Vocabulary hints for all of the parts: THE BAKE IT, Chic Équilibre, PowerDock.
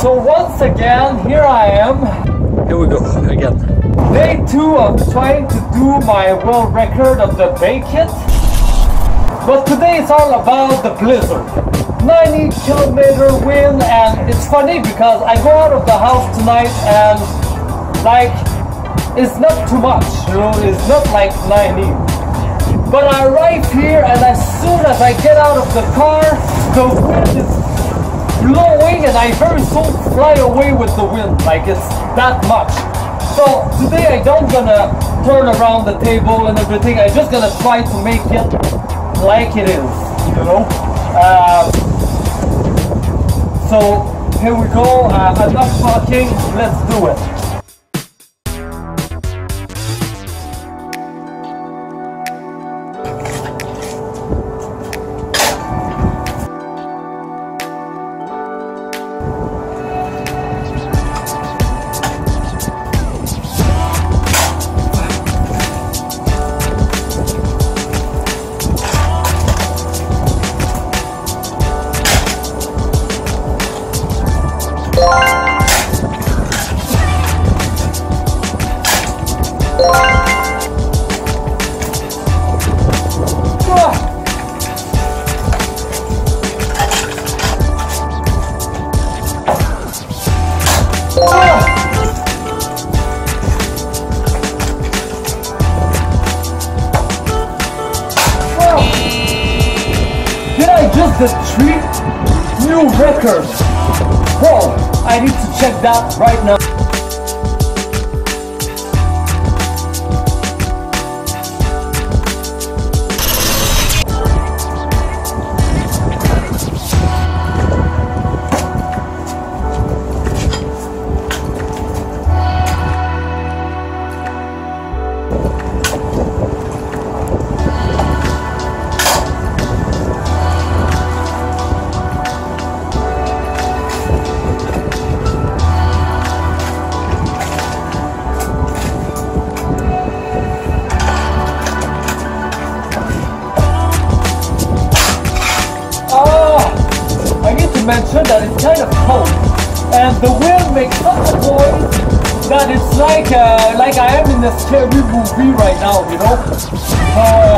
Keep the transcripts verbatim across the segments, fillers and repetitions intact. So once again, here I am. Here we go again. Day two of trying to do my world record of the bake it. But today it's all about the blizzard. ninety kilometer wind, and it's funny because I go out of the house tonight and like it's not too much, you know, it's not like ninety. But I arrive here, and as soon as I get out of the car, the wind is blowing and I very soon fly away with the wind, like it's that much. So today I don't gonna turn around the table and everything, I'm just gonna try to make it like it is, you know. Uh, so here we go, uh, enough talking, let's do it. The three new records. Whoa, I need to check that right now. Mention that it's kind of cold and the wind makes such a noise that it's like uh, like I am in a scary movie right now, you know. Uh,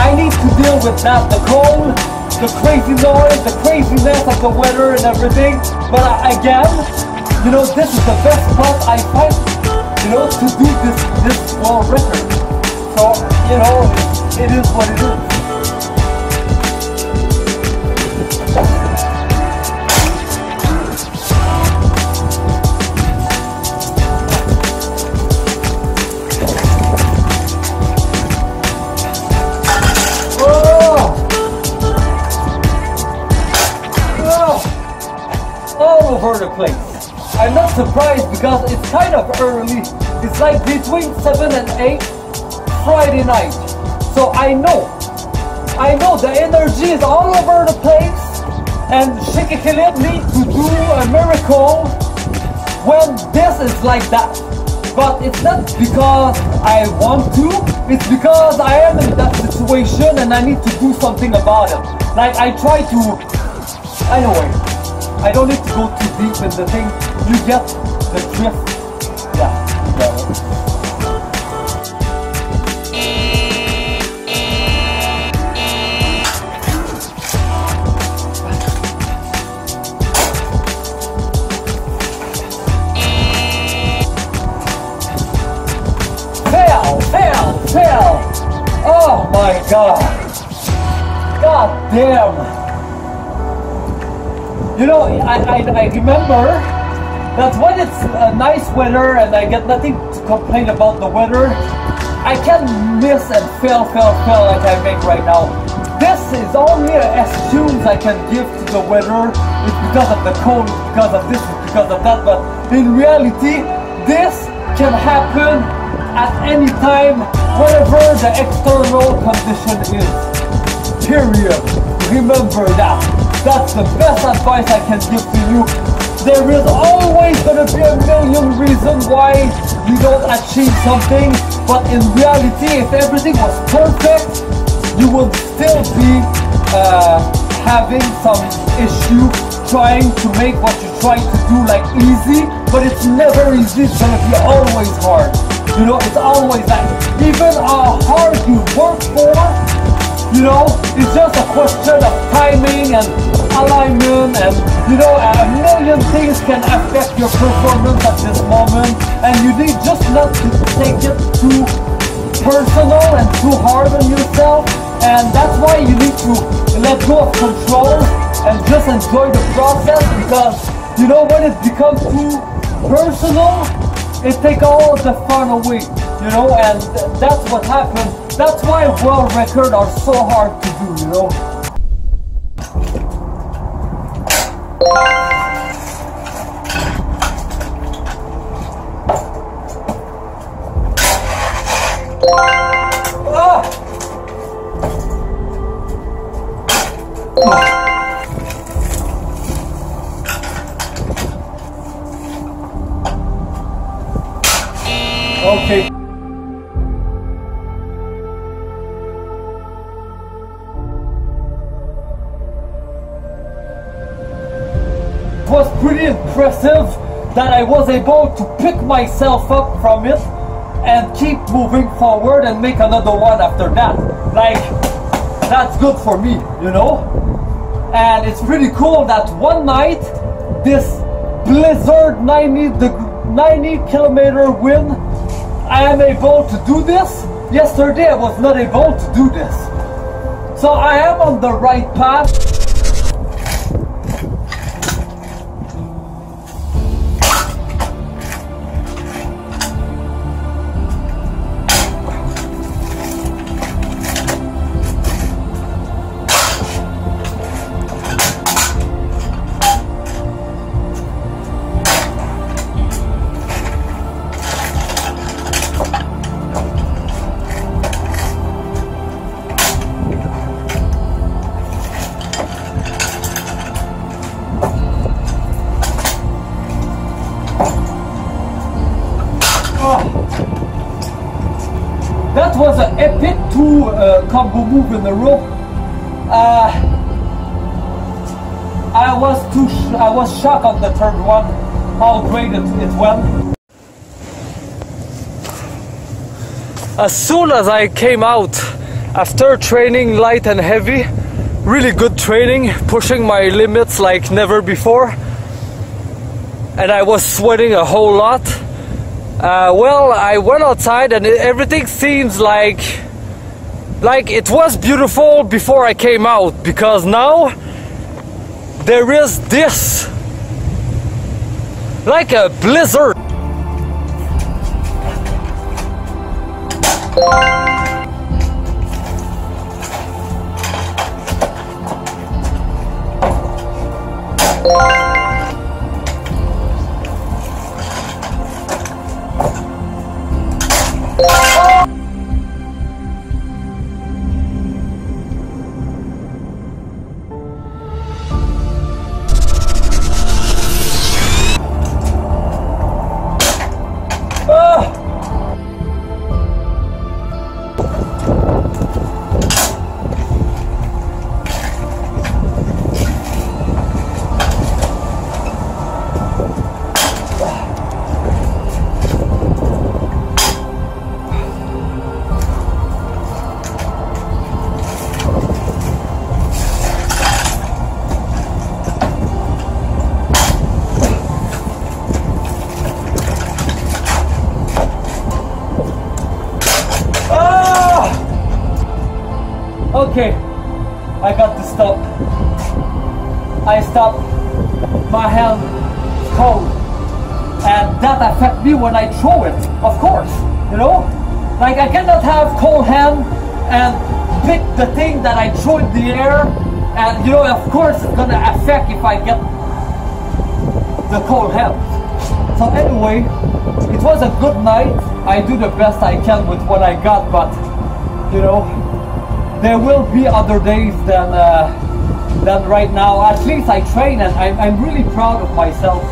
I need to deal with that, the cold, the crazy noise, the craziness of the weather and everything. But I, again, you know, this is the best spot I find, you know, to do this this world record. So you know, it is what it is. Over the place. I'm not surprised because it's kind of early. It's like between seven and eight Friday night. So I know, I know the energy is all over the place and Chic Équilibre needs to do a miracle when this is like that. But it's not because I want to, it's because I am in that situation and I need to do something about it. Like I try to, anyway. I don't need to go too deep in the thing, you get the drift. Yeah, yeah. Fail, fail, fail! Oh my god! God damn! You know, I, I, I remember that when it's a nice weather and I get nothing to complain about the weather, I can miss and fail, fail, fail like I make right now. This is only an excuse I can give to the weather. It's because of the cold, it's because of this, it's because of that. But in reality, this can happen at any time, whatever the external condition is. Period. Remember that. That's the best advice I can give to you. There is always going to be a million reasons why you don't achieve something, but in reality, if everything was perfect, you would still be uh, having some issue trying to make what you're trying to do like easy, but it's never easy. It's gonna be always hard. You know, it's always that. Even how hard you work for, you know, it's just a question of timing and alignment, and you know, a million things can affect your performance at this moment, and you need just not to take it too personal and too hard on yourself. And that's why you need to let go of control and just enjoy the process, because you know, when it becomes too personal, it takes all the fun away, you know, and that's what happened. That's why world records are so hard to do, you know. Ah! Okay. It was pretty impressive that I was able to pick myself up from it and keep moving forward and make another one after that. Like, that's good for me, you know? And it's pretty cool that one night this blizzard ninety, the ninety kilometer wind, I am able to do this. Yesterday I was not able to do this. So I am on the right path. That was an epic two uh, combo move in a row. Uh, I was too sh I was shocked on the third one, how great it, it went. As soon as I came out after training light and heavy, really good training, pushing my limits like never before, and I was sweating a whole lot. Uh, well, I went outside and everything seems like like it was beautiful before I came out, because now there is this like a blizzard. Okay, I got to stop. I stopped. My hand is cold, and that affects me when I throw it, of course, you know? Like, I cannot have cold hand and pick the thing that I throw in the air, and you know, of course it's gonna affect if I get the cold hand. So anyway, it was a good night. I do the best I can with what I got, but you know, there will be other days than, uh, than right now. At least I train, and I'm, I'm really proud of myself.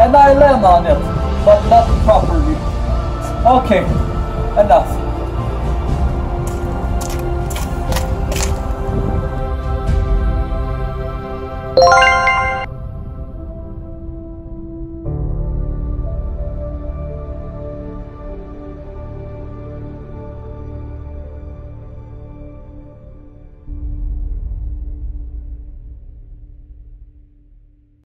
and I land on it, but not properly. Okay, enough.